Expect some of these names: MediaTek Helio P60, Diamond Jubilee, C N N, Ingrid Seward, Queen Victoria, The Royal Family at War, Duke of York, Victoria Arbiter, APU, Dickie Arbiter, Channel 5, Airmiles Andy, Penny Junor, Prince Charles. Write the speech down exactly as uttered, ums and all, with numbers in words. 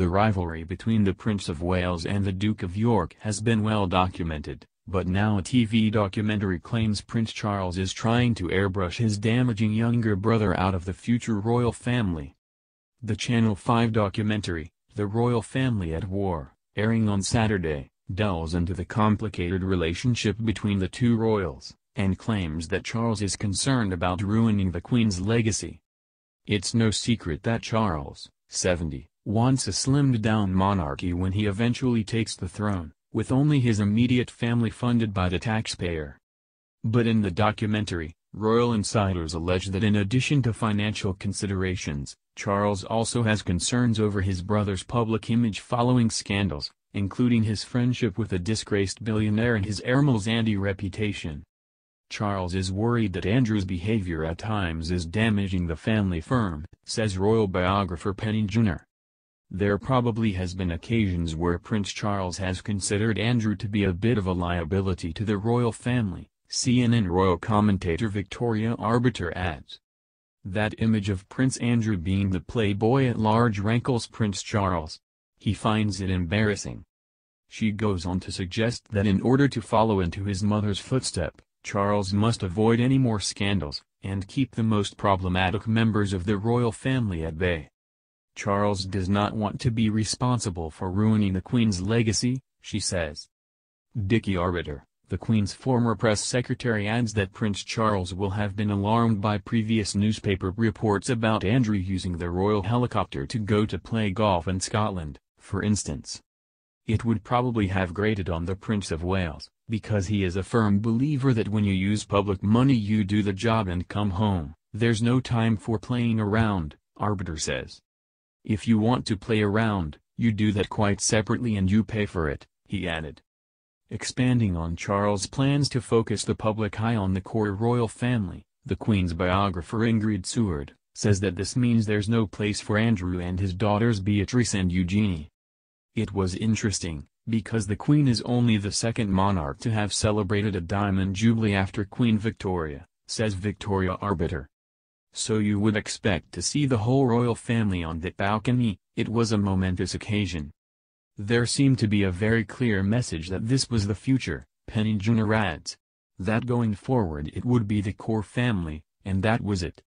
The rivalry between the Prince of Wales and the Duke of York has been well documented, but now a T V documentary claims Prince Charles is trying to airbrush his damaging younger brother out of the future royal family. The Channel five documentary, The Royal Family at War, airing on Saturday, delves into the complicated relationship between the two royals, and claims that Charles is concerned about ruining the Queen's legacy. It's no secret that Charles, seventy, wants a slimmed-down monarchy when he eventually takes the throne, with only his immediate family funded by the taxpayer. But in the documentary, royal insiders allege that in addition to financial considerations, Charles also has concerns over his brother's public image following scandals, including his friendship with a disgraced billionaire and his Airmiles Andy reputation. Charles is worried that Andrew's behavior at times is damaging the family firm, says royal biographer Penny Junor. There probably has been occasions where Prince Charles has considered Andrew to be a bit of a liability to the royal family, C N N royal commentator Victoria Arbiter adds. That image of Prince Andrew being the playboy at large rankles Prince Charles. He finds it embarrassing. She goes on to suggest that in order to follow into his mother's footstep, Charles must avoid any more scandals, and keep the most problematic members of the royal family at bay. Charles does not want to be responsible for ruining the Queen's legacy, she says. Dickie Arbiter, the Queen's former press secretary, adds that Prince Charles will have been alarmed by previous newspaper reports about Andrew using the royal helicopter to go to play golf in Scotland, for instance. It would probably have grated on the Prince of Wales, because he is a firm believer that when you use public money you do the job and come home, there's no time for playing around, Arbiter says. If you want to play around, you do that quite separately and you pay for it, he added. Expanding on Charles' plans to focus the public eye on the core royal family, the Queen's biographer Ingrid Seward says that this means there's no place for Andrew and his daughters Beatrice and Eugenie. It was interesting, because the Queen is only the second monarch to have celebrated a Diamond Jubilee after Queen Victoria, says Victoria Arbiter. So you would expect to see the whole royal family on that balcony. It was a momentous occasion. There seemed to be a very clear message that this was the future, Penny Junor adds. That going forward it would be the core family, and that was it.